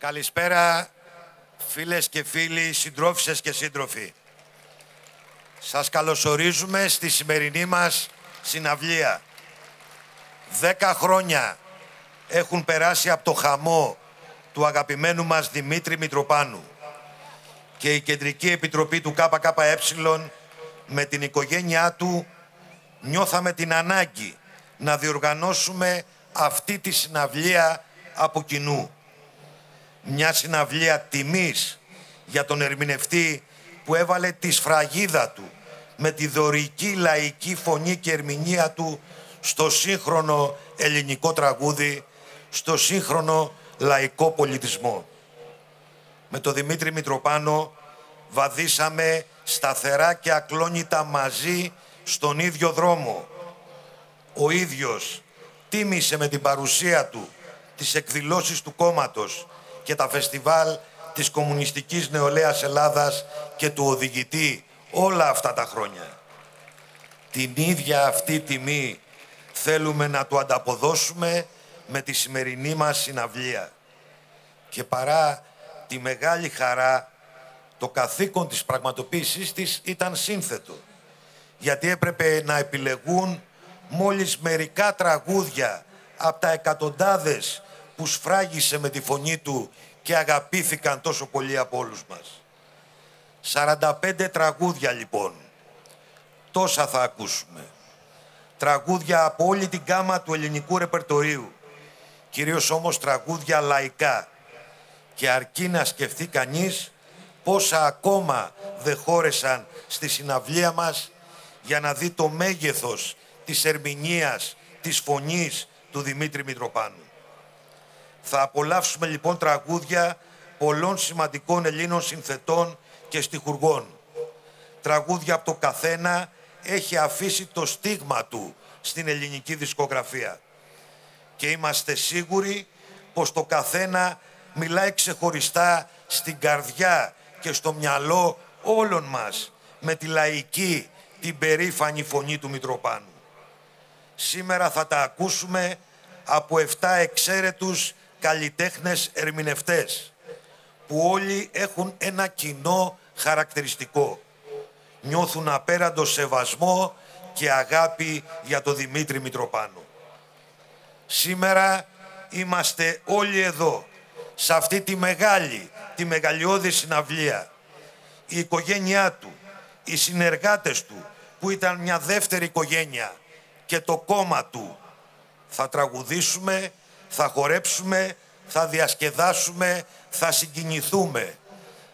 Καλησπέρα φίλες και φίλοι, συντρόφισσες και σύντροφοι. Σας καλωσορίζουμε στη σημερινή μας συναυλία. 10 χρόνια έχουν περάσει από το χαμό του αγαπημένου μας Δημήτρη Μητροπάνου και η Κεντρική Επιτροπή του ΚΚΕ με την οικογένειά του νιώθαμε την ανάγκη να διοργανώσουμε αυτή τη συναυλία από κοινού. Μια συναυλία τιμής για τον ερμηνευτή που έβαλε τη σφραγίδα του με τη δωρική λαϊκή φωνή και ερμηνεία του στο σύγχρονο ελληνικό τραγούδι, στο σύγχρονο λαϊκό πολιτισμό. Με τον Δημήτρη Μητροπάνο βαδίσαμε σταθερά και ακλόνητα μαζί στον ίδιο δρόμο. Ο ίδιος τίμησε με την παρουσία του τις εκδηλώσεις του κόμματος και τα φεστιβάλ της Κομμουνιστικής Νεολαίας Ελλάδας και του οδηγητή όλα αυτά τα χρόνια. Την ίδια αυτή τιμή θέλουμε να του ανταποδώσουμε με τη σημερινή μας συναυλία. Και παρά τη μεγάλη χαρά, το καθήκον της πραγματοποίησής της ήταν σύνθετο, γιατί έπρεπε να επιλεγούν μόλις μερικά τραγούδια από τα εκατοντάδες που σφράγισε με τη φωνή του και αγαπήθηκαν τόσο πολύ από όλους μας. 45 τραγούδια λοιπόν, τόσα θα ακούσουμε. Τραγούδια από όλη την γκάμα του ελληνικού ρεπερτορίου, κυρίως όμως τραγούδια λαϊκά. Και αρκεί να σκεφτεί κανείς πόσα ακόμα δεν χώρεσαν στη συναυλία μας για να δει το μέγεθος της ερμηνείας, της φωνής του Δημήτρη Μητροπάνου. Θα απολαύσουμε λοιπόν τραγούδια πολλών σημαντικών Ελλήνων συνθετών και στιχουργών. Τραγούδια από το καθένα έχει αφήσει το στίγμα του στην ελληνική δισκογραφία. Και είμαστε σίγουροι πως το καθένα μιλάει ξεχωριστά στην καρδιά και στο μυαλό όλων μας με τη λαϊκή, την περήφανη φωνή του Μητροπάνου. Σήμερα θα τα ακούσουμε από 7 εξαίρετους καλλιτέχνες ερμηνευτές που όλοι έχουν ένα κοινό χαρακτηριστικό. Νιώθουν απέραντο σεβασμό και αγάπη για τον Δημήτρη Μητροπάνου. Σήμερα είμαστε όλοι εδώ, σε αυτή τη μεγάλη, τη μεγαλειώδη συναυλία. Η οικογένειά του, οι συνεργάτες του, που ήταν μια δεύτερη οικογένεια, και το κόμμα του. Θα τραγουδήσουμε, θα χορέψουμε, θα διασκεδάσουμε, θα συγκινηθούμε.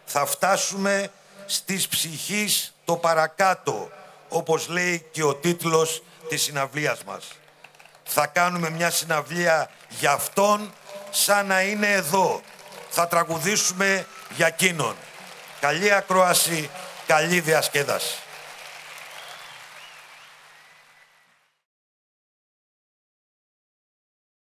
Θα φτάσουμε στις ψυχής το παρακάτω, όπως λέει και ο τίτλος της συναυλίας μας. Θα κάνουμε μια συναυλία για αυτόν, σαν να είναι εδώ. Θα τραγουδήσουμε για εκείνον. Καλή ακρόαση, καλή διασκέδαση.